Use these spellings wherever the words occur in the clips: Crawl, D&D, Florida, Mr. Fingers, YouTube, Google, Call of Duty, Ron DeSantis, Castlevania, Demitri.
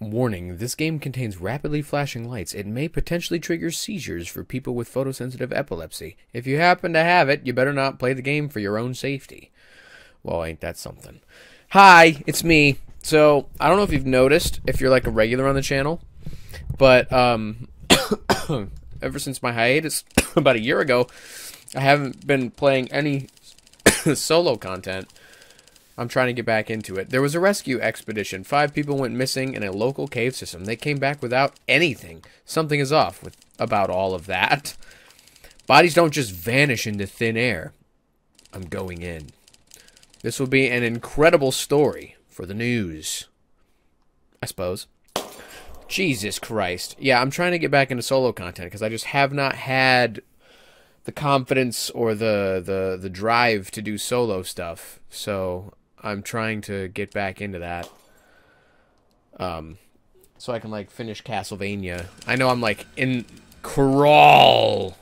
Warning, this game contains rapidly flashing lights. It may potentially trigger seizures for people with photosensitive epilepsy. If you happen to have it, you better not play the game for your own safety. Well, ain't that something. Hi, it's me. So, I don't know if you've noticed, if you're like a regular on the channel, but ever since my hiatus about a year ago, I haven't been playing any solo content. I'm trying to get back into it. There was a rescue expedition. 5 people went missing in a local cave system. They came back without anything. Something is off with about all of that. Bodies don't just vanish into thin air. I'm going in. This will be an incredible story for the news, I suppose. Jesus Christ. Yeah, I'm trying to get back into solo content because I just have not had the confidence or the drive to do solo stuff. So I'm trying to get back into that, so I can, like, finish Castlevania. I know I'm, like, in Crawl.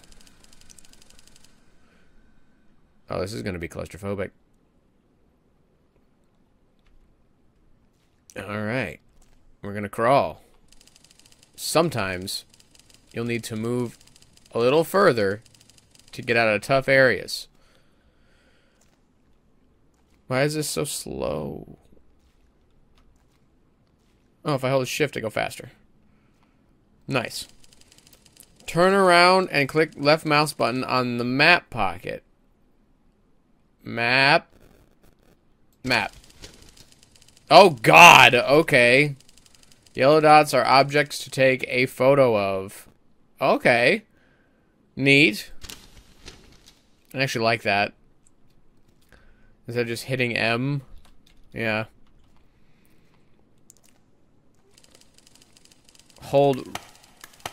Oh, this is going to be claustrophobic. Alright. We're going to crawl. Sometimes you'll need to move a little further to get out of tough areas. Why is this so slow? Oh, if I hold shift, I go faster. Nice. Turn around and click left mouse button on the map pocket. Map. Map. Oh, God! Okay. Yellow dots are objects to take a photo of. Okay. Neat. I actually like that. Instead of just hitting M. Yeah. Hold.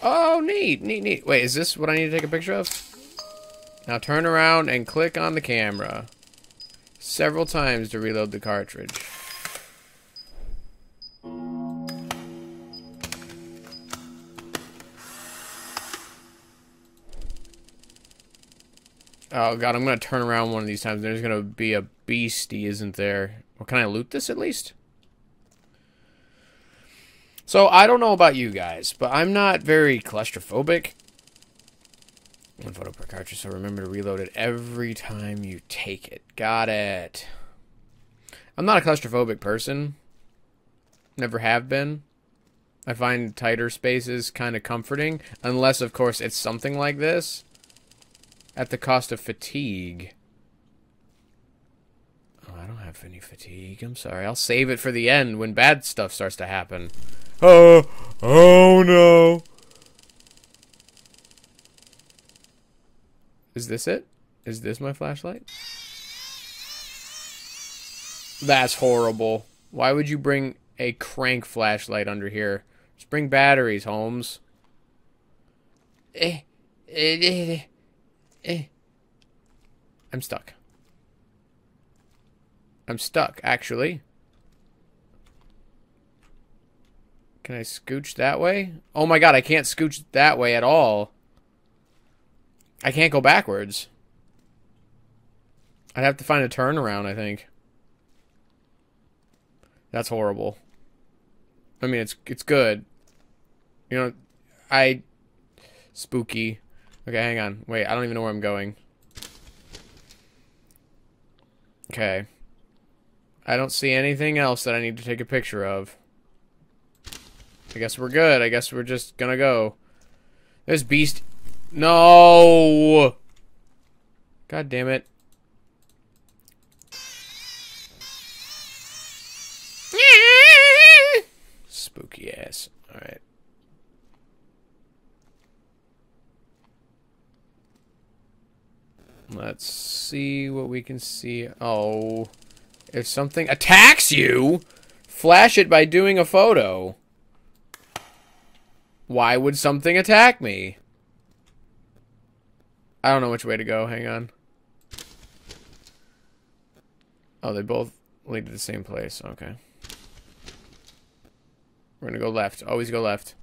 Oh, neat, neat, neat. Wait, is this what I need to take a picture of? Now turn around and click on the camera several times to reload the cartridge. Oh, God, I'm going to turn around one of these times. There's going to be a beastie, isn't there? Well, can I loot this at least? So, I don't know about you guys, but I'm not very claustrophobic. 1 photo per cartridge, so remember to reload it every time you take it. Got it. I'm not a claustrophobic person. Never have been. I find tighter spaces kind of comforting. Unless, of course, it's something like this. At the cost of fatigue. Oh, I don't have any fatigue. I'm sorry. I'll save it for the end when bad stuff starts to happen. Oh, oh no. Is this it? Is this my flashlight? That's horrible. Why would you bring a crank flashlight under here? Just bring batteries, Holmes. I'm stuck. I'm stuck, actually. Can I scooch that way? Oh my God, I can't scooch that way at all. I can't go backwards. I'd have to find a turnaround, I think. That's horrible. I mean, it's good. You know, spooky. Okay, hang on. Wait, I don't even know where I'm going. Okay. I don't see anything else that I need to take a picture of. I guess we're good. I guess we're just gonna go. There's beast. No! God damn it. Spooky ass. Alright. Let's see what we can see. Oh, if something attacks you, flash it by doing a photo. Why would something attack me? I don't know which way to go. Hang on. Oh, they both lead to the same place. Okay. We're gonna go left. Always go left.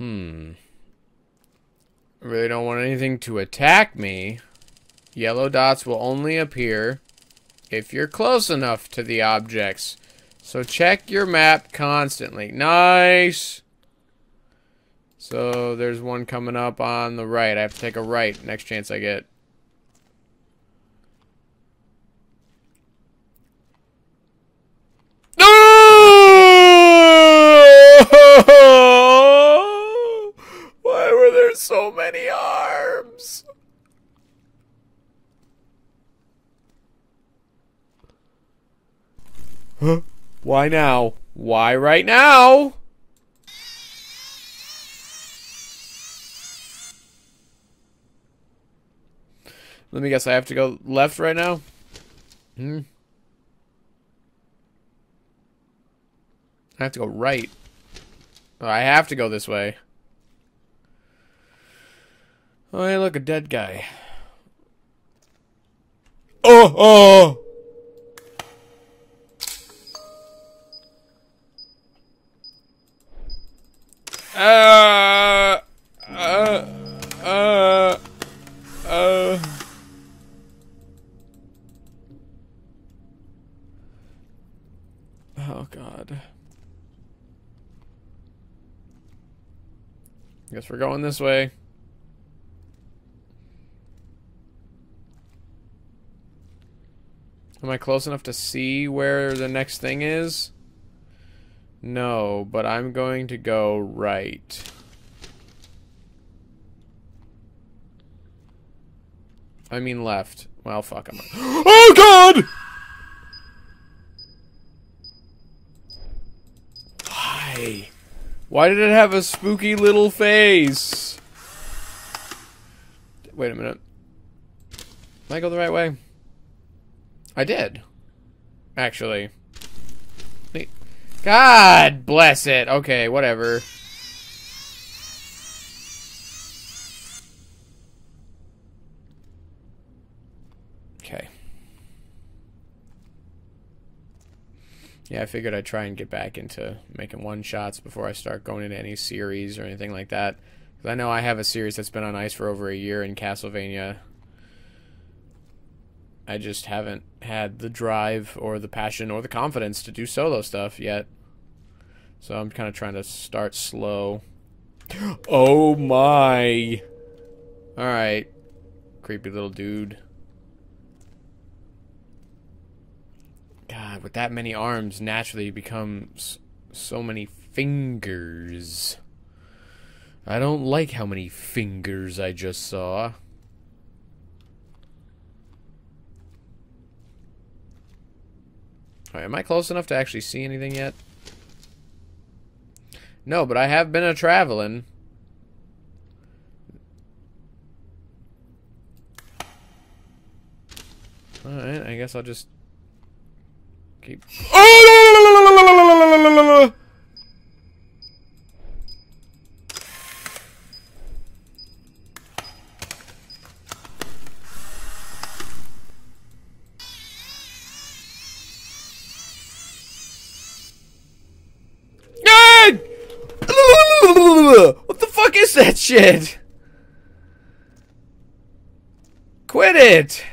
I really don't want anything to attack me. Yellow dots will only appear if you're close enough to the objects. So check your map constantly. Nice! So there's one coming up on the right. I have to take a right next chance I get. No! Why were there so many arms? Huh? Why now? Why right now? Let me guess, I have to go left right now? Hmm. I have to go right. Oh, I have to go this way. Oh, hey, look, a dead guy. Oh, oh! Oh, God. Guess we're going this way. Am I close enough to see where the next thing is? No, but I'm going to go right. I mean left. Well, fuck, I'm... Oh, God! Why? Why did it have a spooky little face? Wait a minute. Did I go the right way? I did. Actually. God bless it. Okay, whatever. Okay. Yeah, I figured I'd try and get back into making one-shots before I start going into any series or anything like that. Because I know I have a series that's been on ice for over a year in Castlevania. I just haven't had the drive or the passion or the confidence to do solo stuff yet. So I'm kind of trying to start slow. Oh my! Alright. Creepy little dude. God, with that many arms, naturally you become so many fingers. I don't like how many fingers I just saw. All right, am I close enough to actually see anything yet? No, but I have been a-traveling. Alright, I guess I'll just... keep... Oh! What the fuck is that shit? Quit it!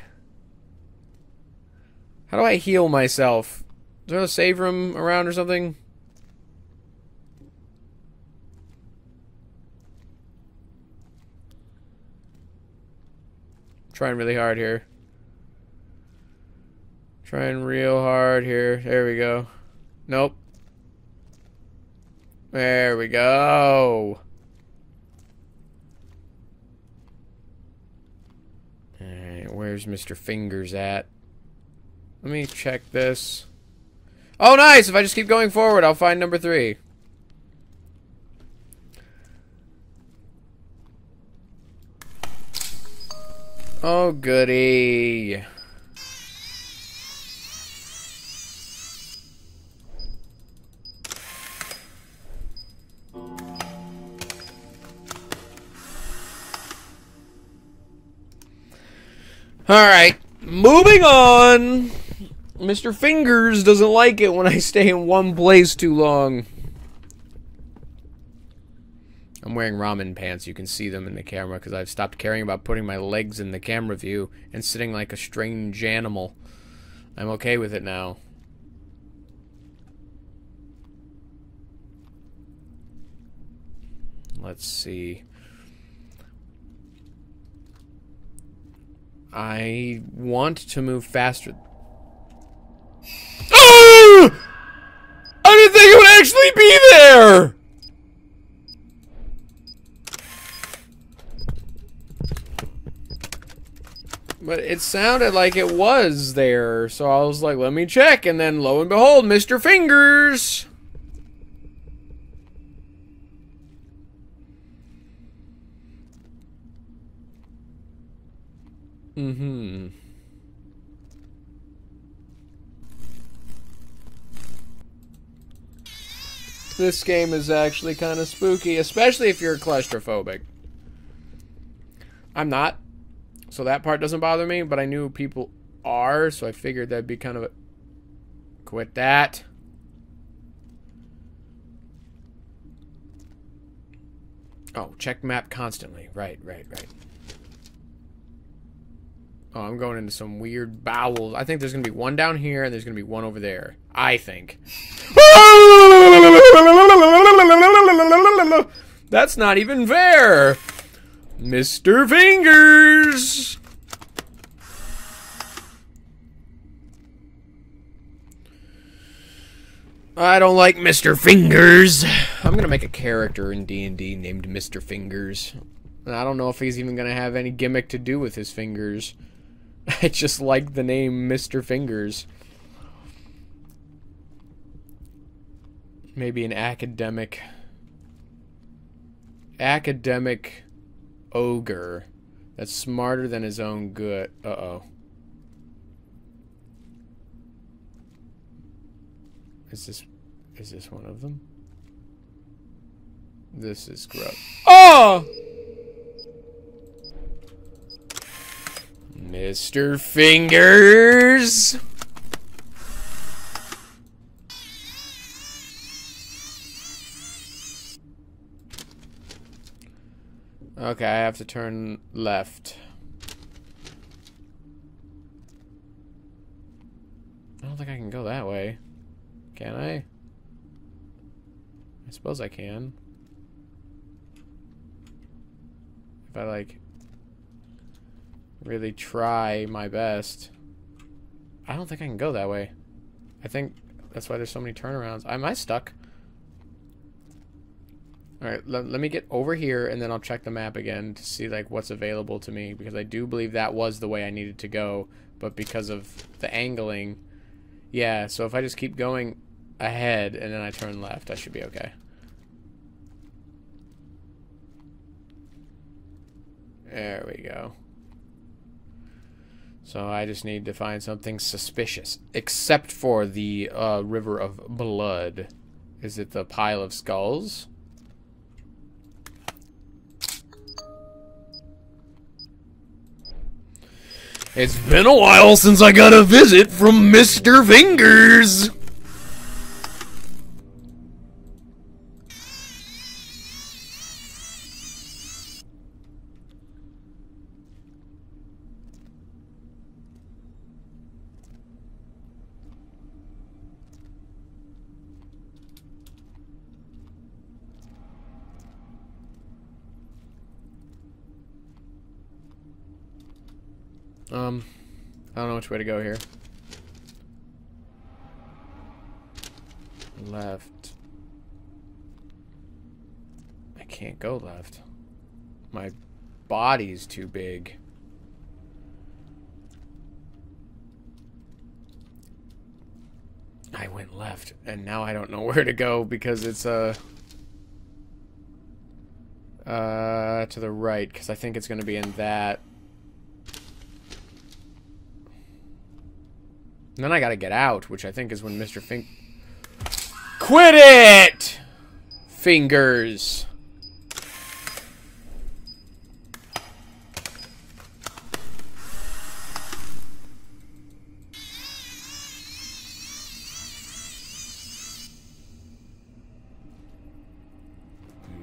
How do I heal myself? Is there a save room around or something? I'm trying really hard here. Trying real hard here. There we go. Nope. There we go. Alright, where's Mr. Fingers at? Let me check this. Oh, nice! If I just keep going forward, I'll find number 3. Oh, goody. Alright, moving on! Mr. Fingers doesn't like it when I stay in one place too long. I'm wearing ramen pants. You can see them in the camera because I've stopped caring about putting my legs in the camera view and sitting like a strange animal. I'm okay with it now. Let's see. I want to move faster. Oh! I didn't think it would actually be there! But it sounded like it was there, so I was like, let me check, and then lo and behold, Mr. Fingers! Mm-hmm. This game is actually kind of spooky, especially if you're claustrophobic. I'm not, so that part doesn't bother me, but I knew people are, so I figured that'd be kind of a... Quit that. Oh, check map constantly. Right, right, right. Oh, I'm going into some weird bowels. I think there's going to be one down here, and there's going to be one over there. I think. That's not even fair! Mr. Fingers! I don't like Mr. Fingers. I'm going to make a character in D&D named Mr. Fingers. I don't know if he's even going to have any gimmick to do with his fingers. I just like the name Mr. Fingers. Maybe an academic ogre that's smarter than his own good. Uh-oh. Is this one of them? This is gross. Oh! Mr. Fingers! Okay, I have to turn left. I don't think I can go that way. Can I? I suppose I can. If I, like... really try my best. I don't think I can go that way. I think that's why there's so many turnarounds. Am I stuck? Alright, let me get over here and then I'll check the map again to see like what's available to me, because I do believe that was the way I needed to go, but because of the angling. Yeah, so if I just keep going ahead and then I turn left, I should be okay. There we go. So I just need to find something suspicious. Except for the River of Blood. Is it the pile of skulls? It's been a while since I got a visit from Mr. Fingers! I don't know which way to go here. Left. I can't go left. My body's too big. I went left, and now I don't know where to go because it's to the right, because I think it's going to be in that. And then I gotta get out, which I think is when Mr. Quit it! Fingers.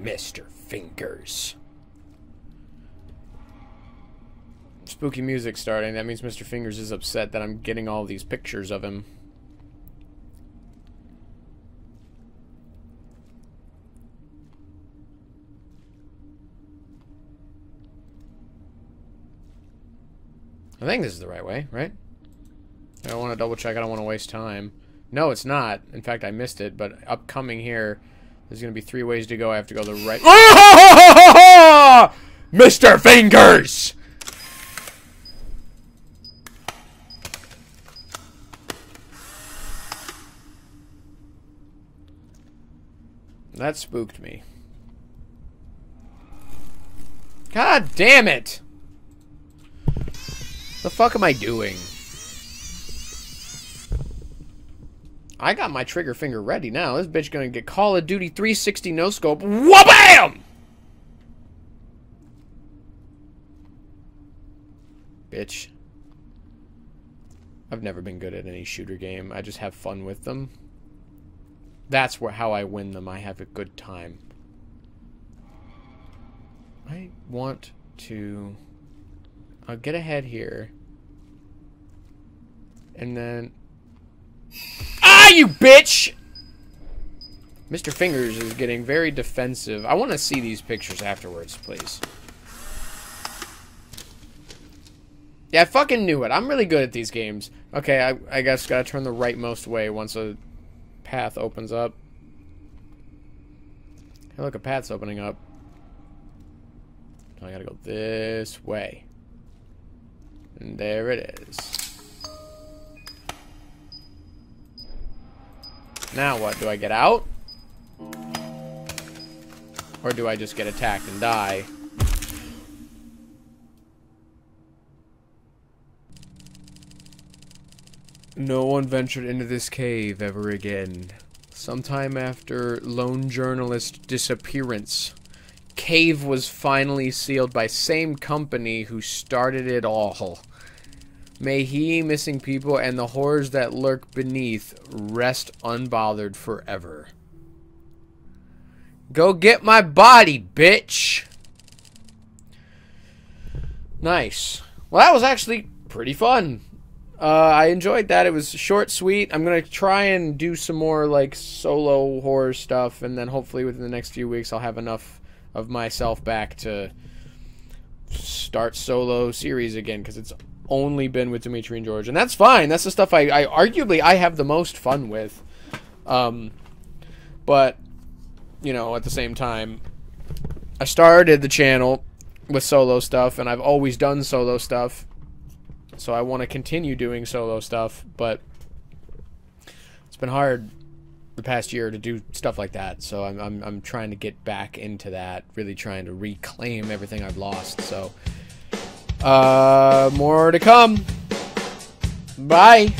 Mr. Fingers. Spooky music starting. That means Mr. Fingers is upset that I'm getting all these pictures of him. I think this is the right way, right? I don't want to double check. I don't want to waste time. No, it's not. In fact, I missed it. But upcoming here, there's going to be 3 ways to go. I have to go the right... Oh! Mr. Fingers! That spooked me. God damn it! The fuck am I doing? I got my trigger finger ready now. This bitch gonna get Call of Duty 360 no scope. Wha-bam! Bitch. I've never been good at any shooter game. I just have fun with them. That's how I win them. I have a good time. I want to... I'll get ahead here. And then... Ah, you bitch! Mr. Fingers is getting very defensive. I want to see these pictures afterwards, please. Yeah, I fucking knew it. I'm really good at these games. Okay, I guess gotta turn the rightmost way once a path opens up. Hey, look, a path's opening up. I gotta go this way. And there it is. Now what? Do I get out? Or do I just get attacked and die? No one ventured into this cave ever again. Sometime after lone journalist disappearance, cave was finally sealed by same company who started it all. May he, missing people, and the horrors that lurk beneath rest unbothered forever. Go get my body, bitch! Nice. Well, that was actually pretty fun. I enjoyed that. It was short, sweet. I'm going to try and do some more, like, solo horror stuff, and then hopefully within the next few weeks I'll have enough of myself back to start solo series again, because it's only been with Dimitri and George, and that's fine. That's the stuff I arguably I have the most fun with, but you know, at the same time, I started the channel with solo stuff, and I've always done solo stuff, so I want to continue doing solo stuff, but it's been hard the past year to do stuff like that, so I'm trying to get back into that, really trying to reclaim everything I've lost, so... more to come. Bye.